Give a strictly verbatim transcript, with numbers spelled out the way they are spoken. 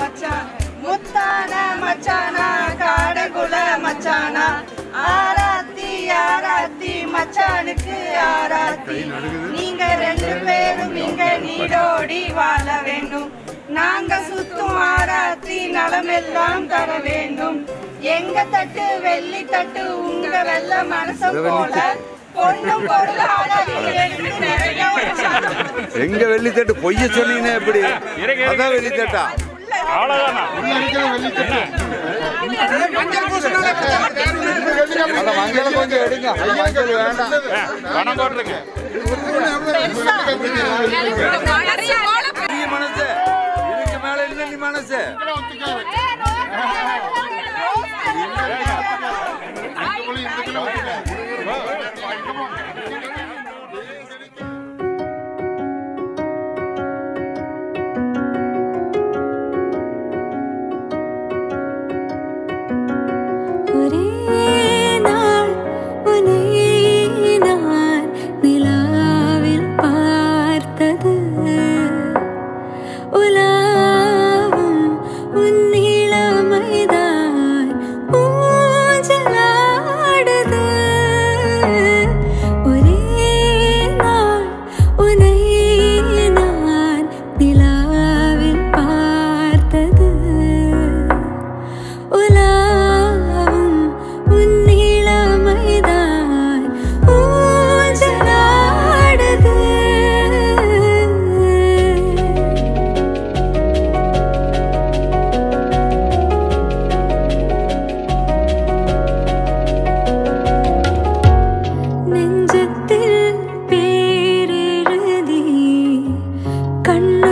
मचाना मुत्ताना मचाना काड़गुल मचाना आराती आराती मचानुक्कु आराती नींगा रेंडु पेरुम इंगा नीडोडी वाळ वेंडुम नांगा सुत्तुम आराती नलमेल्लाम तर वेंडुम एंगा तट्टु वेल्ली तट्टु उंगा वेल्ला मनसम पोल पोन्नु पोरुल आराती नेरैया वच्चांगा एंगा वेल्ली तट्टु पोय्य सोल्लीना एप्पडी अदा वेल्ली तट्टा ஆளதானா உள்ளிருக்கிற வெள்ளிக்கட்டு மஞ்சள் பூசணும்ல அட மஞ்சள் கொஞ்சம் எடுங்க ஐயாக்கள் வேண்டாம் பணம் போடுங்க நிறைய பெரிய மனசு இதுக்கு மேல இல்ல நீ மனசு कण